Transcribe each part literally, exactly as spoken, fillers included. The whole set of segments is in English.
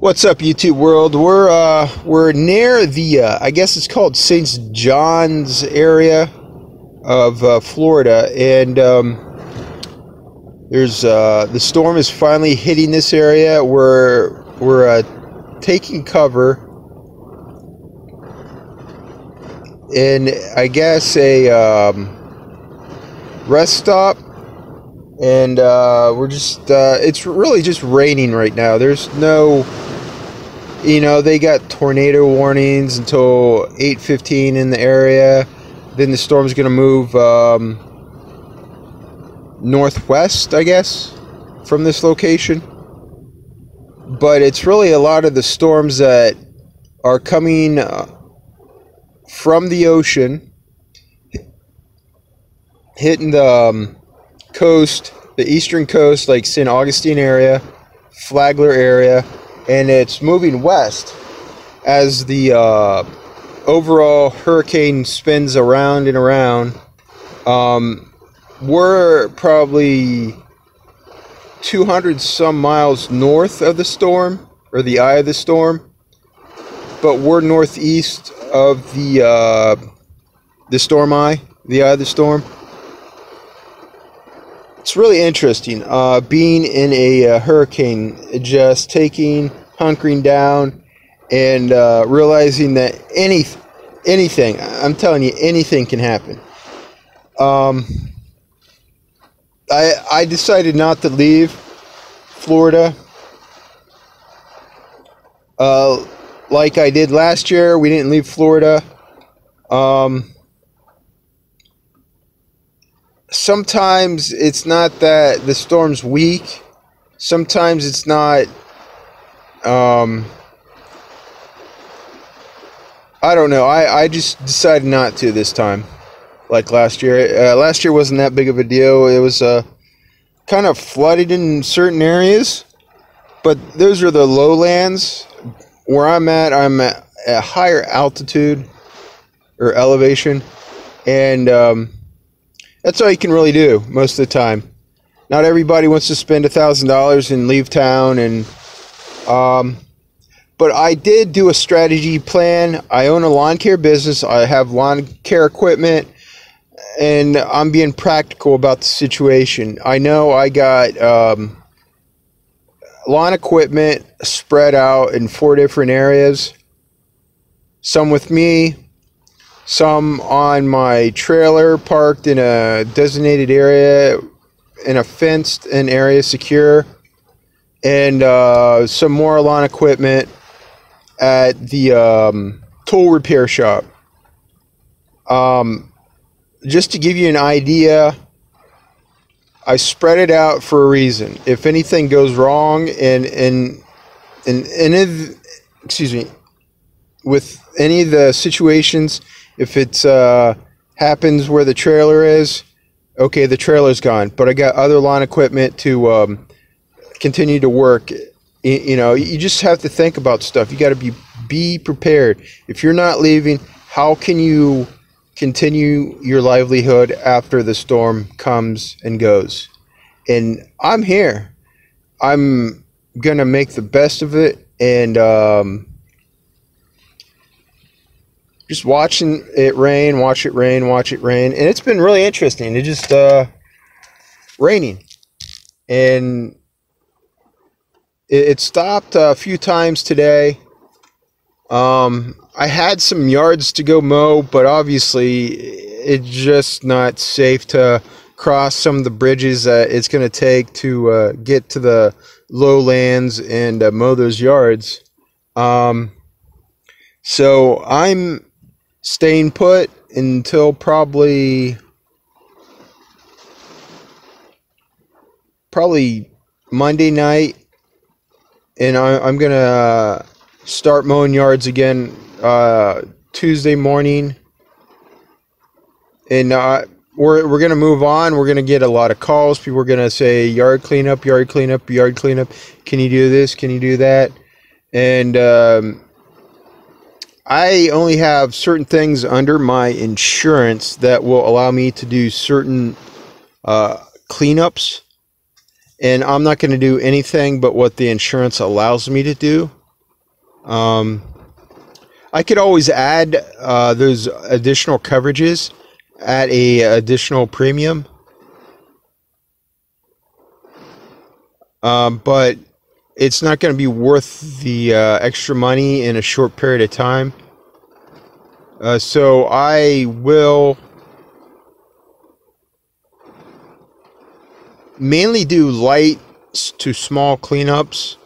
What's up, YouTube world? We're uh, we're near the uh, I guess it's called Saint John's area of uh, Florida, and um, there's uh, the storm is finally hitting this area. We're we're uh, taking cover, and I guess a um, rest stop. And uh, we're just, uh, it's really just raining right now. There's no, you know, they got tornado warnings until eight fifteen in the area. Then the storm's going to move um, northwest, I guess, from this location. But it's really a lot of the storms that are coming uh, from the ocean, hitting the... Um, coast, the eastern coast, like Saint Augustine area, Flagler area, and it's moving west as the uh, overall hurricane spins around and around. Um, we're probably two hundred some miles north of the storm, or the eye of the storm, but we're northeast of the uh, the storm eye, the eye of the storm. It's really interesting, uh, being in a uh, hurricane, just taking, hunkering down, and uh, realizing that any, anything, I'm telling you, anything can happen. Um, I, I decided not to leave Florida uh, like I did last year. We didn't leave Florida. Um... Sometimes it's not that the storm's weak. Sometimes it's not, um, I don't know. I, I just decided not to this time, like last year. Uh, last year wasn't that big of a deal. It was uh, kind of flooded in certain areas, but those are the lowlands. Where I'm at, I'm at a higher altitude or elevation, and, um, that's all you can really do most of the time. Not everybody wants to spend a thousand dollars and leave town, and um, but I did do a strategy plan. I own a lawn care business. I have lawn care equipment, and I'm being practical about the situation. I know I got um, lawn equipment spread out in four different areas. Some with me, some on my trailer parked in a designated area, in a fenced and area secure, and uh, some more lawn equipment at the um, tool repair shop. Um, just to give you an idea, I spread it out for a reason. If anything goes wrong, and and and, and if, excuse me, with any of the situations, if it uh, happens where the trailer is, okay, the trailer's gone. But I got other lawn equipment to um, continue to work. You, you know, you just have to think about stuff. You got to be be prepared. If you're not leaving, how can you continue your livelihood after the storm comes and goes? And I'm here. I'm gonna make the best of it, and um, just watching it rain, watch it rain, watch it rain. And it's been really interesting. It just uh, raining. And it, it stopped a few times today. Um, I had some yards to go mow, but obviously it's just not safe to cross some of the bridges that it's going to take to uh, get to the lowlands and uh, mow those yards. Um, so I'm staying put until probably probably Monday night, and I, I'm gonna start mowing yards again uh, Tuesday morning, and uh, we're, we're gonna move on. We're gonna get a lot of calls. People are gonna say yard cleanup, yard cleanup, yard cleanup, can you do this, can you do that? And um, I only have certain things under my insurance that will allow me to do certain uh, cleanups, and I'm not going to do anything but what the insurance allows me to do. Um, I could always add uh, those additional coverages at a additional premium. Um, but it's not going to be worth the uh, extra money in a short period of time. Uh, so I will mainly do light to small cleanups.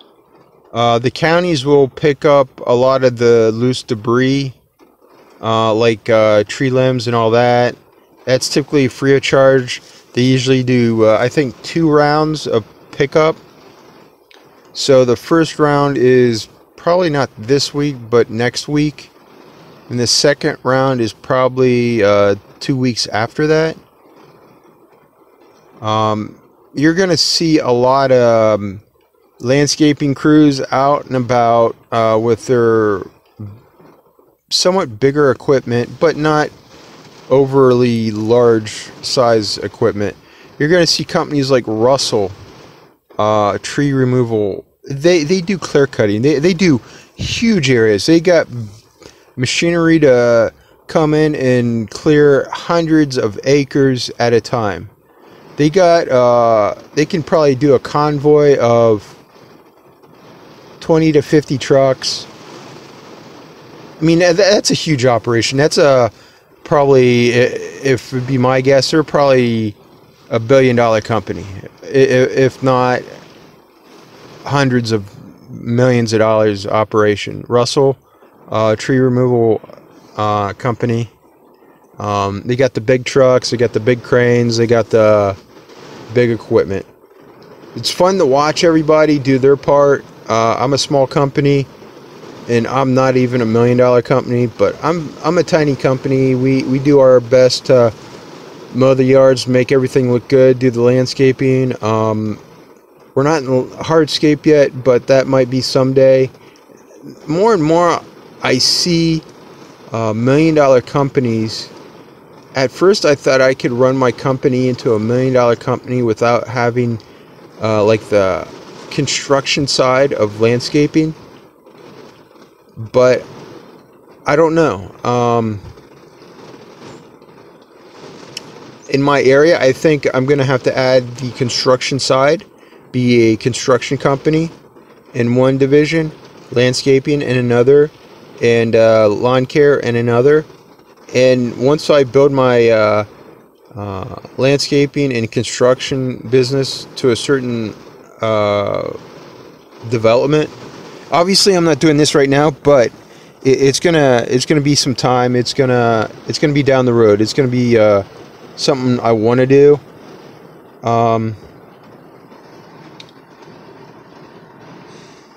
Uh, the counties will pick up a lot of the loose debris, uh, like uh, tree limbs and all that. That's typically free of charge. They usually do, uh, I think, two rounds of pickup. So the first round is probably not this week, but next week. And the second round is probably uh, two weeks after that. Um, you're going to see a lot of um, landscaping crews out and about uh, with their somewhat bigger equipment, but not overly large size equipment. You're going to see companies like Russell, uh, tree removal. They, they do clear cutting. They, they do huge areas. They got machinery to come in and clear hundreds of acres at a time. They got, uh, they can probably do a convoy of twenty to fifty trucks. I mean, that's a huge operation. That's a probably, if it'd be my guess, they're probably a billion dollar company, if not hundreds of millions of dollars operation. Russell, uh, tree removal uh, company. Um, they got the big trucks, they got the big cranes, they got the big equipment. It's fun to watch everybody do their part. Uh, I'm a small company, and I'm not even a million dollar company, but I'm I'm a tiny company. We we do our best to mow the yards, make everything look good, do the landscaping. Um, we're not in hardscape yet, but that might be someday. More and more, I see uh, million dollar companies. At first, I thought I could run my company into a million-dollar company without having, uh, like, the construction side of landscaping. But I don't know. Um, in my area, I think I'm going to have to add the construction side, be a construction company in one division, landscaping in another, and uh, lawn care in another. And once I build my uh, uh, landscaping and construction business to a certain uh, development, obviously I'm not doing this right now, but it, it's gonna it's gonna be some time. It's gonna it's gonna be down the road. It's gonna be uh, something I want to do. Um,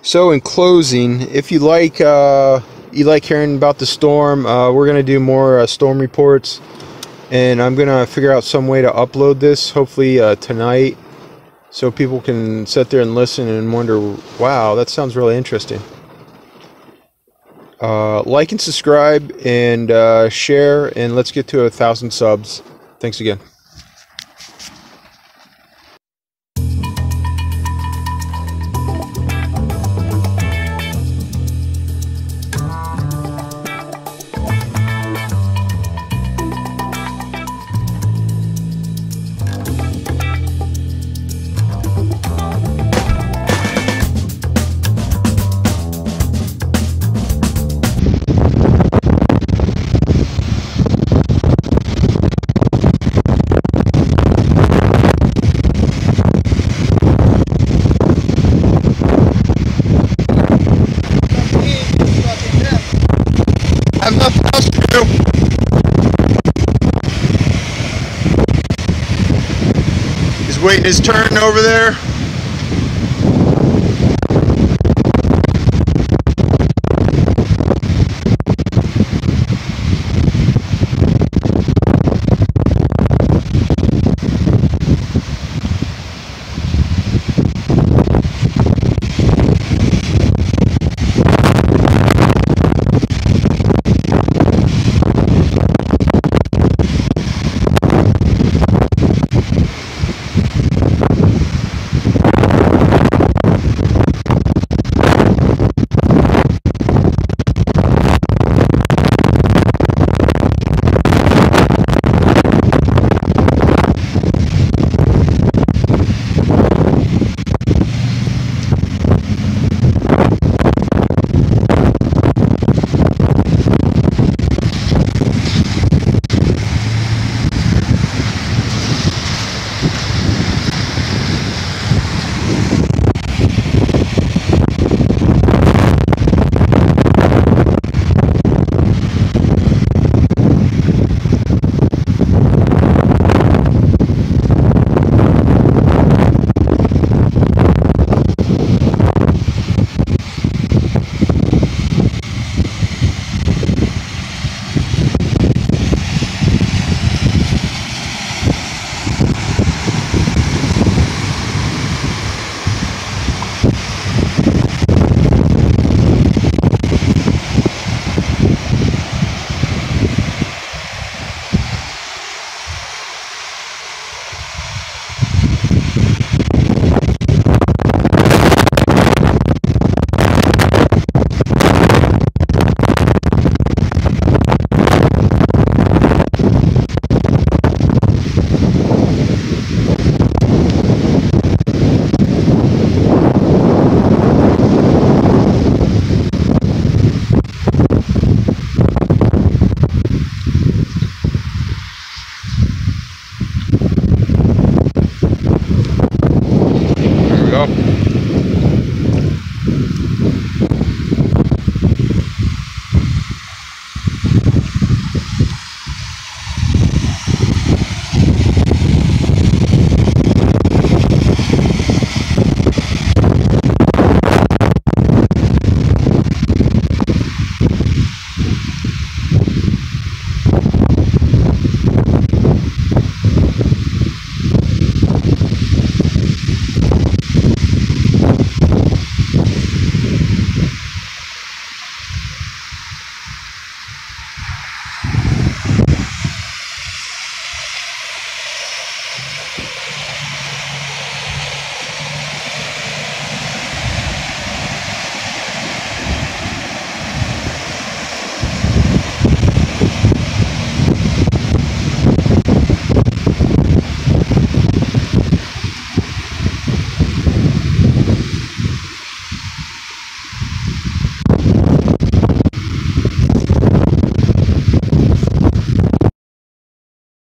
so in closing, if you like. Uh, you like hearing about the storm, uh, we're gonna do more uh, storm reports, and I'm gonna figure out some way to upload this, hopefully uh, tonight, so people can sit there and listen and wonder, wow, that sounds really interesting. Uh, like and subscribe, and uh, share, and let's get to a thousand subs. Thanks again. Waiting his turn over there.